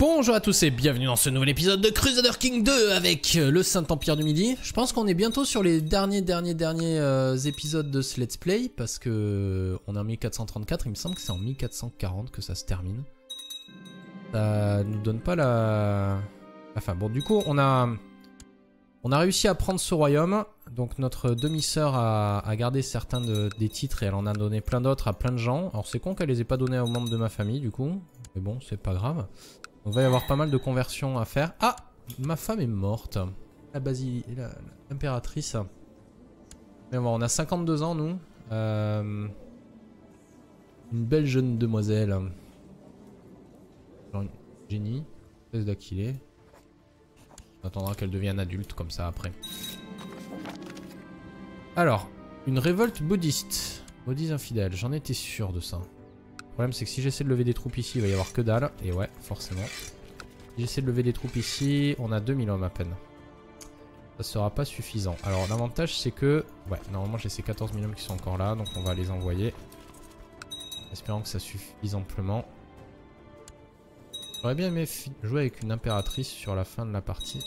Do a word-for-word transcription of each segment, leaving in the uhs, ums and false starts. Bonjour à tous et bienvenue dans ce nouvel épisode de Crusader Kings deux avec le Saint-Empire du Midi. Je pense qu'on est bientôt sur les derniers, derniers, derniers euh, épisodes de ce Let's Play parce que on est en mille quatre cent trente-quatre, il me semble que c'est en mille quatre cent quarante que ça se termine. Ça nous donne pas la... Enfin bon, du coup, on a, on a réussi à prendre ce royaume. Donc notre demi-sœur a, a gardé certains de, des titres et elle en a donné plein d'autres à plein de gens. Alors c'est con qu'elle les ait pas donnés aux membres de ma famille du coup, mais bon, c'est pas grave. On va y avoir pas mal de conversions à faire. Ah, ma femme est morte. La Basilie, l'impératrice. Mais bon, on a cinquante-deux ans, nous. Euh, une belle jeune demoiselle. Genre une génie. Espèce d'aquilée. On attendra qu'elle devienne adulte comme ça après. Alors, une révolte bouddhiste. Bouddhistes infidèles, j'en étais sûr de ça. Le problème c'est que si j'essaie de lever des troupes ici, il va y avoir que dalle. Et ouais, forcément. Si j'essaie de lever des troupes ici, on a deux mille hommes à peine. Ça sera pas suffisant. Alors l'avantage c'est que... Ouais, normalement j'ai ces quatorze mille hommes qui sont encore là, donc on va les envoyer. Espérant que ça suffise amplement. J'aurais bien aimé jouer avec une impératrice sur la fin de la partie.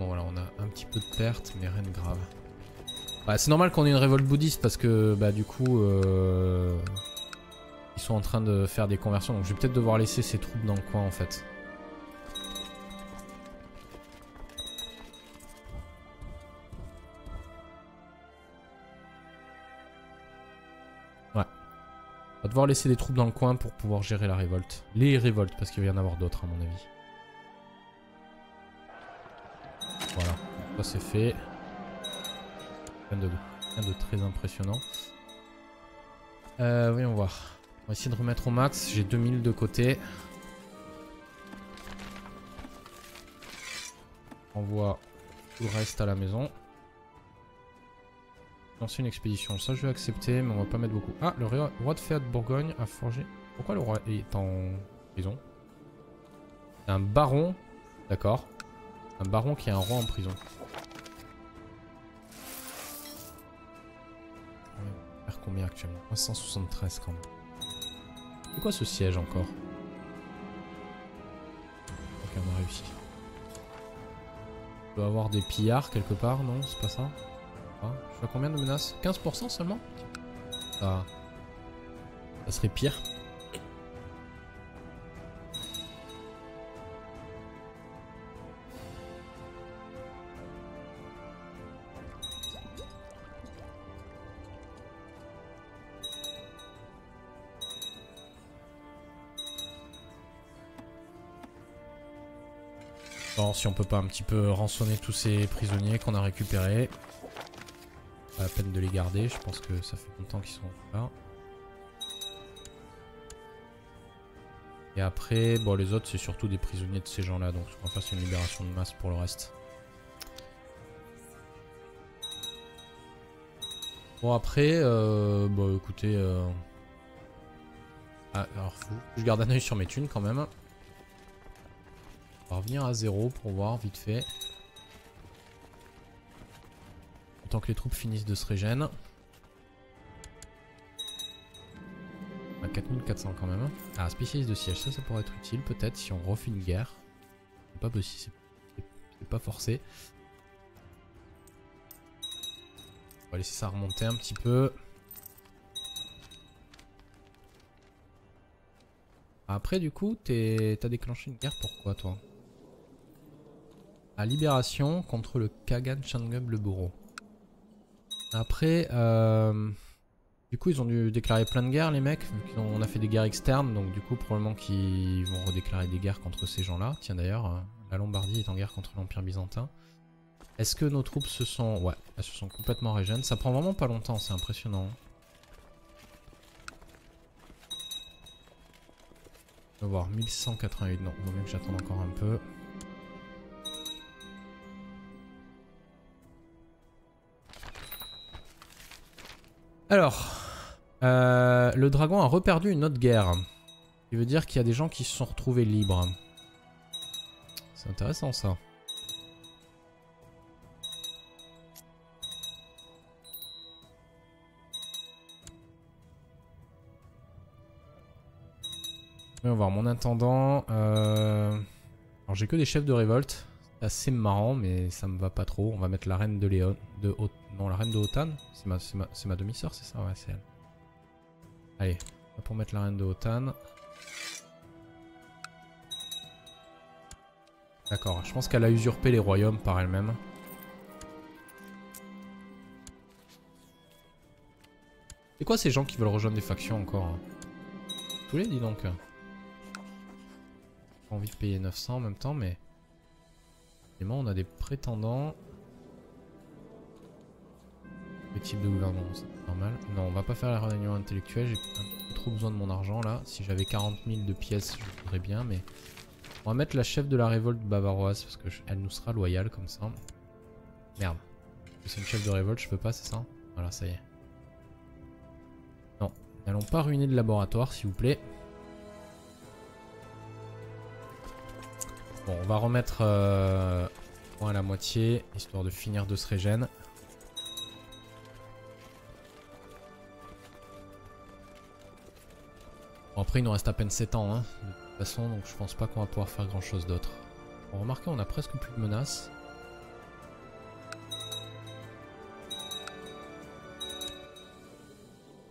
Bon voilà, on a un petit peu de perte, mais rien de grave. Bah, c'est normal qu'on ait une révolte bouddhiste parce que bah du coup euh, ils sont en train de faire des conversions, donc je vais peut-être devoir laisser ces troupes dans le coin en fait. Ouais. On va devoir laisser des troupes dans le coin pour pouvoir gérer la révolte. Les révoltes, parce qu'il va y en avoir d'autres à mon avis. Voilà, ça c'est fait. Rien de, rien de très impressionnant. Euh, voyons voir. On va essayer de remettre au max. J'ai deux mille de côté. On voit tout le reste à la maison. Lancer une expédition. Ça je vais accepter, mais on va pas mettre beaucoup. Ah, le roi de Féat de Bourgogne a forgé. Pourquoi le roi est en prison? C'est un baron. D'accord. Un baron qui est un roi en prison. On va faire combien actuellement? Trois cent soixante-treize quand même. C'est quoi ce siège encore? Ok, on a réussi. On doit avoir des pillards quelque part, non? C'est pas ça? Ah, je vois combien de menaces? quinze pour cent seulement? Ah. Ça serait pire. Si on peut pas un petit peu rançonner tous ces prisonniers qu'on a récupérés. Pas la peine de les garder, je pense que ça fait longtemps qu'ils sont là. Et après, bon les autres c'est surtout des prisonniers de ces gens là, donc on va faire une libération de masse pour le reste. Bon après, euh, bon écoutez... Euh... Ah, alors faut que je garde un œil sur mes thunes quand même. On va revenir à zéro pour voir vite fait. Autant que les troupes finissent de se régénérer. On a quatre mille quatre cents quand même. Ah, spécialiste de siège, ça ça pourrait être utile peut-être si on refait une guerre. C'est pas possible, c'est pas forcé. On va laisser ça remonter un petit peu. Après du coup, t'as déclenché une guerre pourquoi toi? La libération contre le Kagan Changub le bourreau. Après, euh, du coup ils ont dû déclarer plein de guerres les mecs, vu on a fait des guerres externes, donc du coup probablement qu'ils vont redéclarer des guerres contre ces gens-là. Tiens d'ailleurs, la Lombardie est en guerre contre l'Empire byzantin. Est-ce que nos troupes se sont... Ouais, elles se sont complètement régènes. Ça prend vraiment pas longtemps, c'est impressionnant. On va voir, mille cent quatre-vingt-huit, non, vaut mieux que j'attende encore un peu. Alors, euh, le dragon a reperdu une autre guerre. Ce qui veut dire qu'il y a des gens qui se sont retrouvés libres. C'est intéressant ça. Voyons voir, mon intendant... Euh... Alors j'ai que des chefs de révolte. C'est assez marrant, mais ça me va pas trop. On va mettre la reine de Léon... De Ho... Non, la reine de Hotan. C'est ma, ma... ma demi-sœur, c'est ça? Ouais, c'est elle. Allez, on va pour mettre la reine de Hotan. D'accord, je pense qu'elle a usurpé les royaumes par elle-même. C'est quoi ces gens qui veulent rejoindre des factions encore? Tous les, dis donc. J'ai pas envie de payer neuf cents en même temps, mais... Et moi, on a des prétendants. Quel type de gouvernement, c'est normal. Non, on va pas faire la réunion intellectuelle, j'ai un peu trop besoin de mon argent là. Si j'avais quarante mille de pièces, je voudrais bien, mais... On va mettre la chef de la révolte bavaroise, parce qu'elle nous sera loyale comme ça. Merde. C'est une chef de révolte, je peux pas, c'est ça? Voilà, ça y est. Non, n'allons pas ruiner le laboratoire, s'il vous plaît. Bon, on va remettre euh, point à la moitié, histoire de finir de se régène. Bon, après, il nous reste à peine sept ans, hein. De toute façon, donc je pense pas qu'on va pouvoir faire grand chose d'autre. Bon, remarquez, on a presque plus de menaces.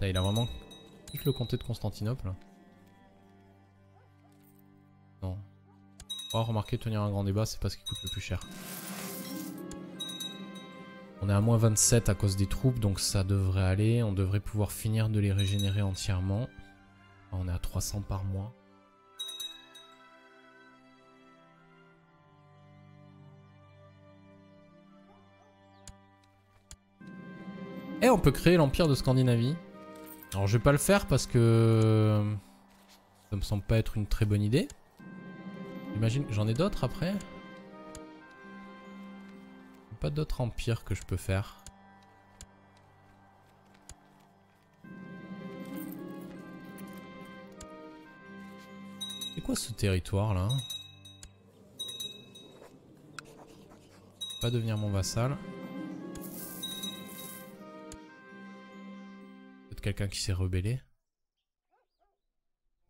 Là, il a vraiment tout le comté de Constantinople. Non. Oh, remarquez, tenir un grand débat, c'est pas ce qui coûte le plus cher. On est à moins vingt-sept à cause des troupes, donc ça devrait aller. On devrait pouvoir finir de les régénérer entièrement. On est à trois cents par mois. Eh, on peut créer l'Empire de Scandinavie. Alors je vais pas le faire parce que ça me semble pas être une très bonne idée. J'imagine que j'en ai d'autres après. Pas d'autres empires que je peux faire. C'est quoi ce territoire là? Pas devenir mon vassal. Quelqu'un qui s'est rebellé.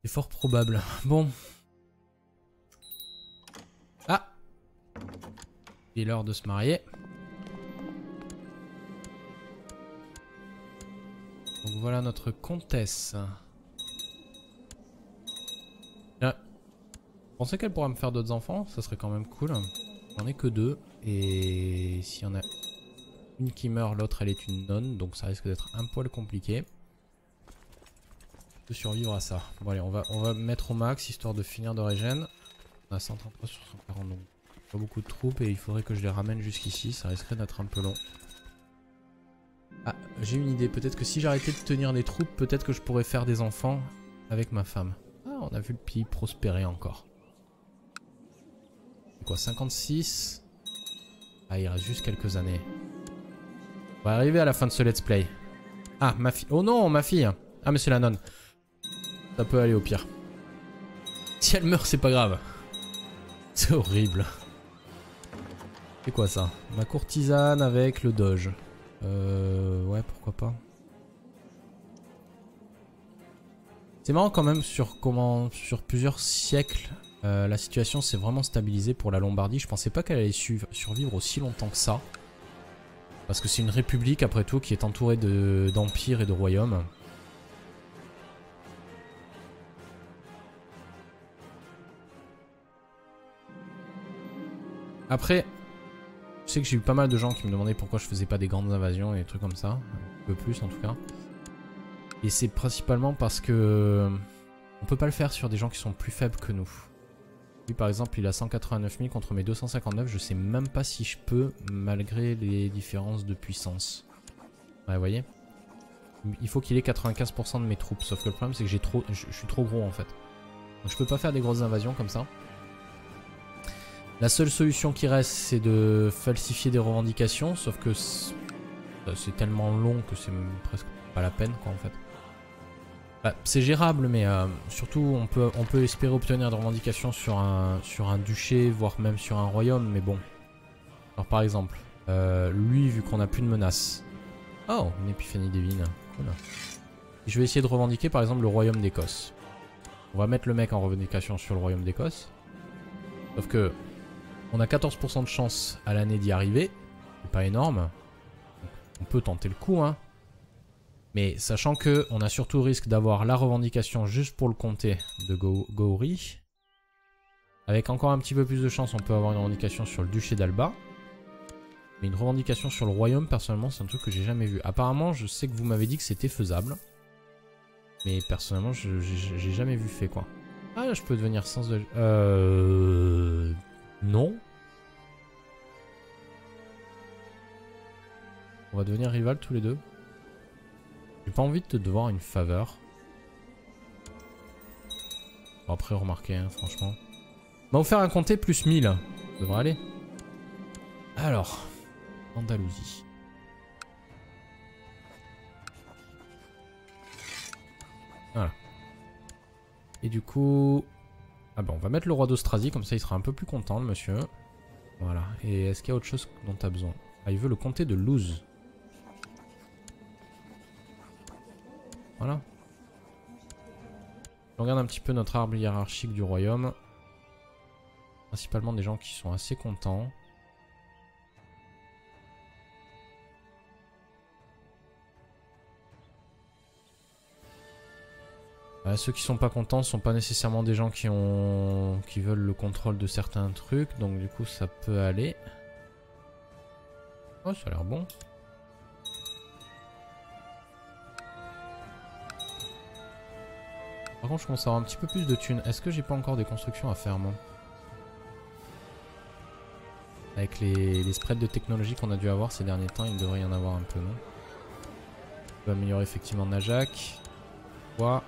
C'est fort probable. Bon. Ah! Il est l'heure de se marier. Donc voilà notre comtesse. Là. Vous pensez qu'elle pourra me faire d'autres enfants? Ça serait quand même cool. On n'est que deux. Et s'il y en a une qui meurt, l'autre elle est une nonne. Donc ça risque d'être un poil compliqué. De survivre à ça. Bon allez, on va, on va mettre au max histoire de finir de régène. On a cent trente-trois sur cent quarante, donc pas beaucoup de troupes et il faudrait que je les ramène jusqu'ici, ça risquerait d'être un peu long. Ah, j'ai une idée, peut-être que si j'arrêtais de tenir des troupes, peut-être que je pourrais faire des enfants avec ma femme. Ah, on a vu le pays prospérer encore. C'est quoi, cinquante-six? Ah, il reste juste quelques années. On va arriver à la fin de ce let's play. Ah, ma fille. Oh non, ma fille. Ah mais c'est la nonne. Ça peut aller au pire. Si elle meurt, c'est pas grave. C'est horrible. C'est quoi ça? Ma courtisane avec le doge. Euh... Ouais, pourquoi pas. C'est marrant quand même sur comment... Sur plusieurs siècles, euh, la situation s'est vraiment stabilisée pour la Lombardie. Je pensais pas qu'elle allait su survivre aussi longtemps que ça. Parce que c'est une république, après tout, qui est entourée d'empires de... et de royaumes. Après, je sais que j'ai eu pas mal de gens qui me demandaient pourquoi je faisais pas des grandes invasions et des trucs comme ça, un peu plus en tout cas. Et c'est principalement parce que on peut pas le faire sur des gens qui sont plus faibles que nous. Lui par exemple, il a cent quatre-vingt-neuf mille contre mes deux cent cinquante-neuf, je sais même pas si je peux malgré les différences de puissance. Ouais, vous voyez. Il faut qu'il ait quatre-vingt-quinze pour cent de mes troupes, sauf que le problème c'est que j'ai trop, je, je suis trop gros en fait. Donc je peux pas faire des grosses invasions comme ça. La seule solution qui reste, c'est de falsifier des revendications, sauf que c'est tellement long que c'est presque pas la peine, quoi, en fait. Bah, c'est gérable, mais euh, surtout, on peut, on peut espérer obtenir des revendications sur un, sur un duché, voire même sur un royaume, mais bon. Alors, par exemple, euh, lui, vu qu'on n'a plus de menaces... Oh, une épiphanie divine. Voilà. Je vais essayer de revendiquer, par exemple, le royaume d'Écosse. On va mettre le mec en revendication sur le royaume d'Écosse. Sauf que on a quatorze pour cent de chance à l'année d'y arriver. C'est pas énorme. On peut tenter le coup, hein. Mais sachant que on a surtout risque d'avoir la revendication juste pour le comté de Gowri. Avec encore un petit peu plus de chance, on peut avoir une revendication sur le duché d'Alba. Mais une revendication sur le royaume, personnellement, c'est un truc que j'ai jamais vu. Apparemment, je sais que vous m'avez dit que c'était faisable. Mais personnellement, je j'ai jamais vu fait, quoi. Ah, là, je peux devenir sens de... Euh... Non. On va devenir rival tous les deux. J'ai pas envie de te devoir une faveur. Bon, après, remarquez, hein, franchement. On m'a offert un comté plus mille. Ça devrait aller. Alors, Andalousie. Voilà. Et du coup... Ah ben, on va mettre le roi d'Austrasie, comme ça il sera un peu plus content, le monsieur. Voilà. Et est-ce qu'il y a autre chose dont tu as besoin? Ah, il veut le comté de Luz. Voilà. Je regarde un petit peu notre arbre hiérarchique du royaume. Principalement des gens qui sont assez contents. Euh, ceux qui sont pas contents sont pas nécessairement des gens qui ont qui veulent le contrôle de certains trucs, donc du coup ça peut aller. Oh, ça a l'air bon. Par contre, je commence à avoir un petit peu plus de thunes. Est-ce que j'ai pas encore des constructions à faire, moi? Avec les, les spreads de technologie qu'on a dû avoir ces derniers temps, il devrait y en avoir un peu, non? On peut améliorer effectivement Najak. Foix.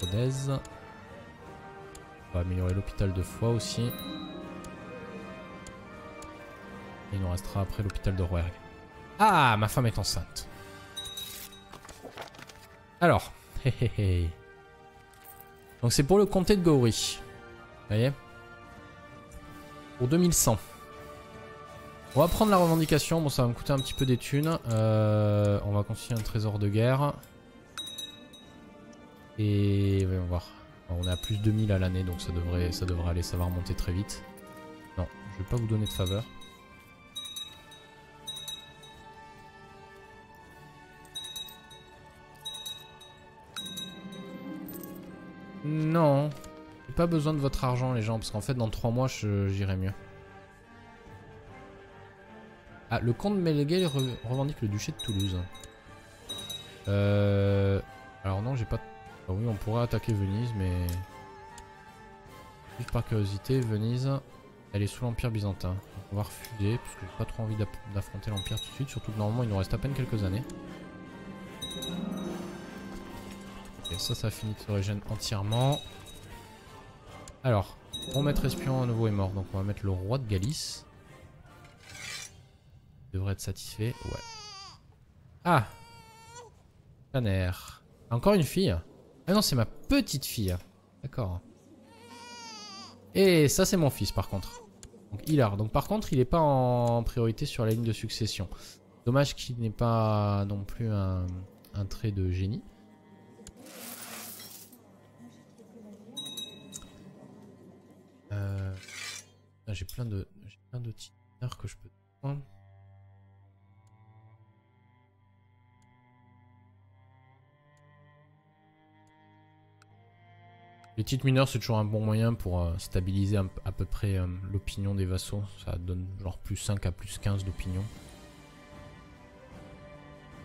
Rodez. On va améliorer l'hôpital de Foix aussi. Et il nous restera après l'hôpital de Roerg. Ah, ma femme est enceinte. Alors, hey, hey, hey. Donc c'est pour le comté de Gauri. Vous voyez? Pour deux mille cent. On va prendre la revendication. Bon, ça va me coûter un petit peu des thunes. Euh, on va constituer un trésor de guerre. Et voyons voir. On est à plus de deux mille à l'année, donc ça devrait, ça devrait aller. Ça va remonter très vite. Non, je ne vais pas vous donner de faveur. Non, j'ai pas besoin de votre argent, les gens, parce qu'en fait dans trois mois j'irai mieux. Ah, le comte de Melguet revendique le duché de Toulouse. Euh... Alors non, j'ai pas... Ah oui, on pourrait attaquer Venise, mais... Juste par curiosité, Venise, elle est sous l'Empire byzantin. Donc on va refuser, parce que j'ai pas trop envie d'affronter l'Empire tout de suite, surtout que normalement il nous reste à peine quelques années. Et ça, ça finit de se régénérer entièrement. Alors, mon maître espion à nouveau est mort, donc on va mettre le roi de Galice. Il devrait être satisfait, ouais. Ah, Canaire. Encore une fille. Ah non, c'est ma petite fille. D'accord. Et ça, c'est mon fils, par contre. Donc, Hilar. Donc, par contre, il n'est pas en priorité sur la ligne de succession. Dommage qu'il n'ait pas non plus un, un trait de génie. Euh, j'ai plein de j'ai plein de titres que je peux prendre. Les titres mineurs, c'est toujours un bon moyen pour euh, stabiliser un, à peu près euh, l'opinion des vassaux. Ça donne genre plus cinq à plus quinze d'opinion.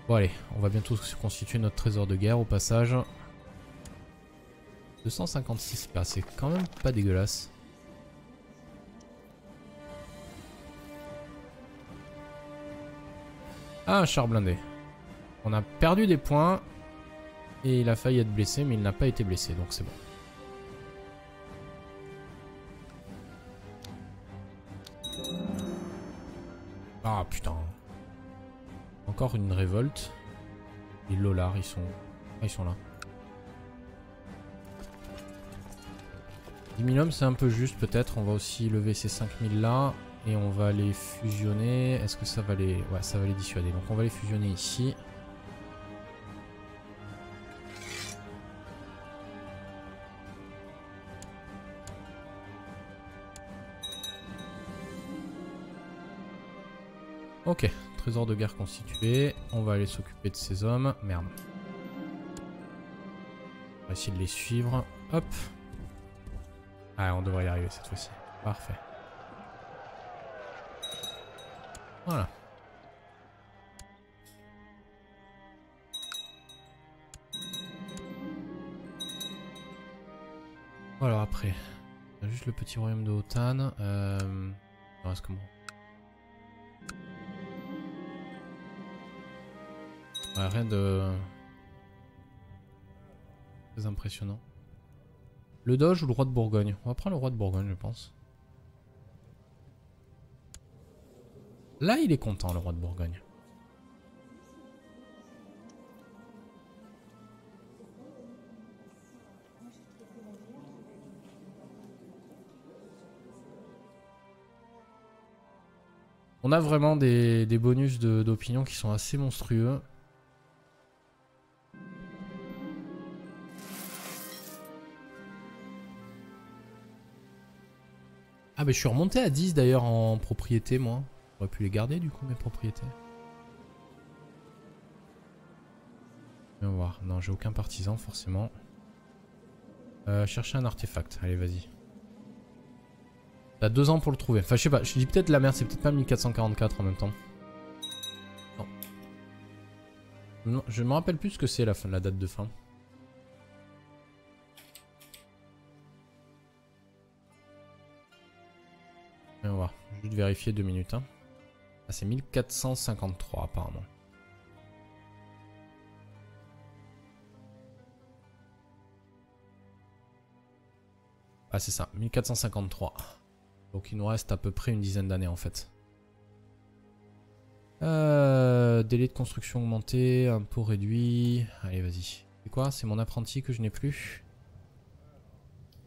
Bon allez, on va bientôt se constituer notre trésor de guerre au passage. deux cent cinquante-six, bah, c'est quand même pas dégueulasse. Ah, un char blindé. On a perdu des points. Et il a failli être blessé, mais il n'a pas été blessé, donc c'est bon. Ah putain. Encore une révolte. Les Lollards, ils sont... Ah, ils sont là. dix mille hommes, c'est un peu juste peut-être. On va aussi lever ces cinq mille là. Et on va les fusionner. Est-ce que ça va les... Ouais, ça va les dissuader. Donc on va les fusionner ici. Ok, trésor de guerre constitué. On va aller s'occuper de ces hommes. Merde. On va essayer de les suivre. Hop. Ah, on devrait y arriver cette fois-ci. Parfait. Voilà. Alors après, juste le petit royaume de Hotan. Euh... Il reste comment ? Ouais, rien de très impressionnant. Le Doge ou le roi de Bourgogne? On va prendre le roi de Bourgogne, je pense. Là, il est content, le roi de Bourgogne. On a vraiment des, des bonus d'opinion qui sont assez monstrueux. Ah bah je suis remonté à dix d'ailleurs en propriété moi. J'aurais pu les garder du coup mes propriétés. On va voir. Non, j'ai aucun partisan forcément. Euh, chercher un artefact. Allez, vas-y. T'as deux ans pour le trouver. Enfin je sais pas, je dis peut-être la merde, c'est peut-être pas mille quatre cent quarante-quatre en même temps. Non. Non, je me rappelle plus ce que c'est la fin, la date de fin. On va voir, juste vérifier deux minutes. Hein. Ah, c'est mille quatre cent cinquante-trois apparemment. Ah c'est ça, mille quatre cent cinquante-trois. Donc il nous reste à peu près une dizaine d'années en fait. Euh, délai de construction augmenté, impôt réduit. Allez vas-y. C'est quoi? C'est mon apprenti que je n'ai plus.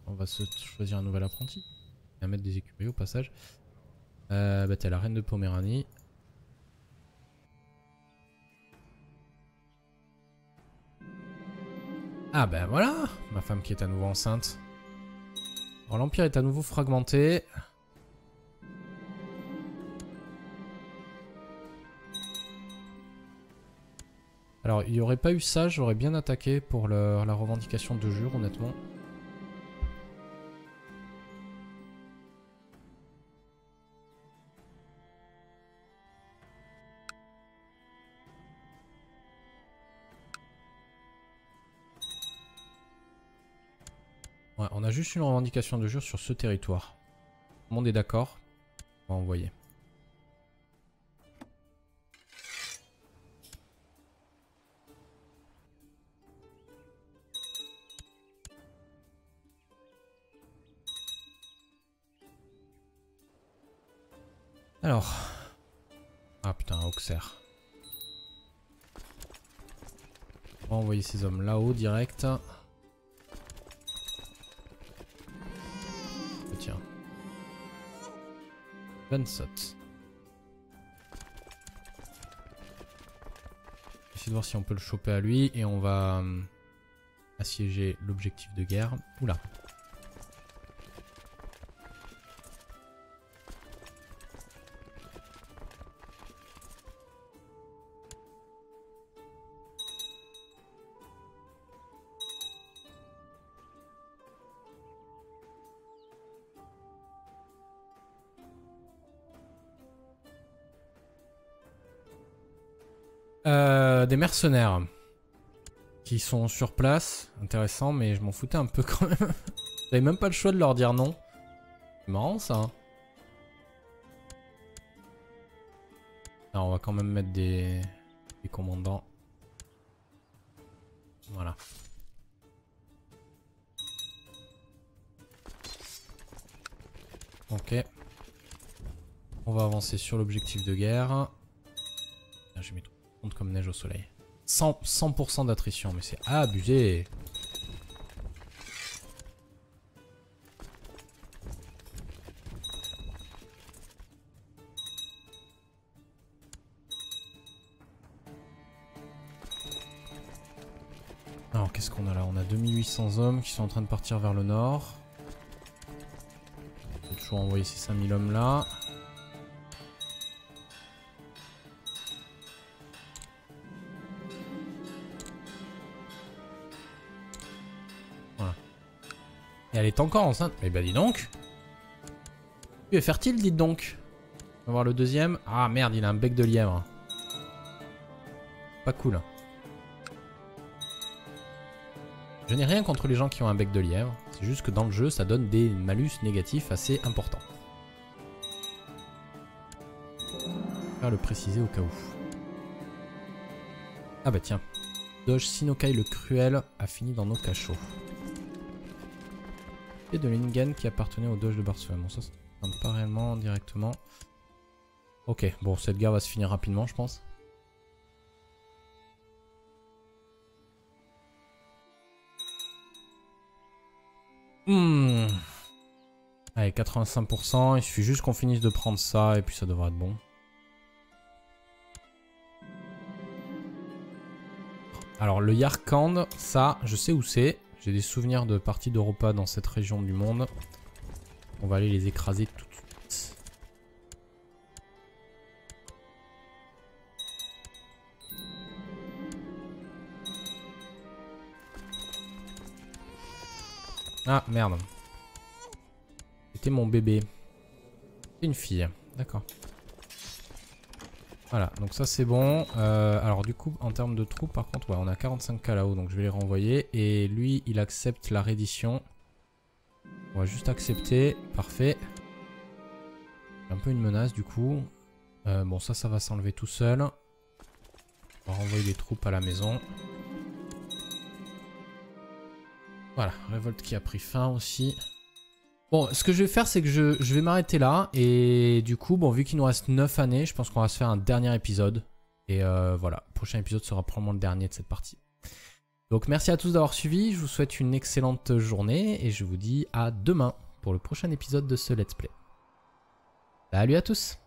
On va se choisir un nouvel apprenti. À mettre des écuries au passage. Euh, bah t'as la reine de Poméranie. Ah ben bah voilà, ma femme qui est à nouveau enceinte. Alors l'empire est à nouveau fragmenté. Alors il n'y aurait pas eu ça, j'aurais bien attaqué pour le, la revendication de jure honnêtement. Ouais, on a juste une revendication de jure sur ce territoire. Tout le monde est d'accord. On va envoyer. Alors. Ah putain, Auxerre. On va envoyer ces hommes là-haut direct. vingt-sept. Essayer de voir si on peut le choper à lui et on va assiéger l'objectif de guerre. Oula. Euh, des mercenaires qui sont sur place, intéressant, mais je m'en foutais un peu quand même. J'avais même pas le choix de leur dire non. C'est marrant ça. Alors on va quand même mettre des, des commandants. Voilà. Ok. On va avancer sur l'objectif de guerre. Ah, j'ai mis tout. Comme neige au soleil. cent pour cent d'attrition, mais c'est abusé. Alors qu'est-ce qu'on a là? On a deux mille huit cents hommes qui sont en train de partir vers le nord. On peut toujours envoyer ces cinq mille hommes là. Elle est encore enceinte. Eh ben dis donc. Tu es fertile, dites donc. On va voir le deuxième. Ah merde, il a un bec de lièvre. Pas cool. Je n'ai rien contre les gens qui ont un bec de lièvre. C'est juste que dans le jeu, ça donne des malus négatifs assez importants. Je vais le préciser au cas où. Ah bah tiens. Doge Sinokai le Cruel a fini dans nos cachots. Et de Lingen qui appartenait au Doge de Barcelone. Bon, ça, ça ne concerne pas réellement directement. Ok, bon, cette guerre va se finir rapidement, je pense. Mmh. Allez, quatre-vingt-cinq pour cent. Il suffit juste qu'on finisse de prendre ça et puis ça devrait être bon. Alors, le Yarkand, ça, je sais où c'est. J'ai des souvenirs de parties d'Europa dans cette région du monde. On va aller les écraser tout de suite. Ah, merde. C'était mon bébé. C'est une fille. D'accord. Voilà, donc ça c'est bon. Euh, alors du coup, en termes de troupes, par contre, ouais, on a quarante-cinq K là-haut, donc je vais les renvoyer. Et lui, il accepte la reddition. On va juste accepter. Parfait. Un peu une menace du coup. Euh, bon, ça, ça va s'enlever tout seul. On va renvoyer les troupes à la maison. Voilà, révolte qui a pris fin aussi. Bon, ce que je vais faire, c'est que je, je vais m'arrêter là. Et du coup, bon, vu qu'il nous reste neuf années, je pense qu'on va se faire un dernier épisode. Et euh, voilà, le prochain épisode sera probablement le dernier de cette partie. Donc, merci à tous d'avoir suivi. Je vous souhaite une excellente journée. Et je vous dis à demain pour le prochain épisode de ce Let's Play. Salut à tous!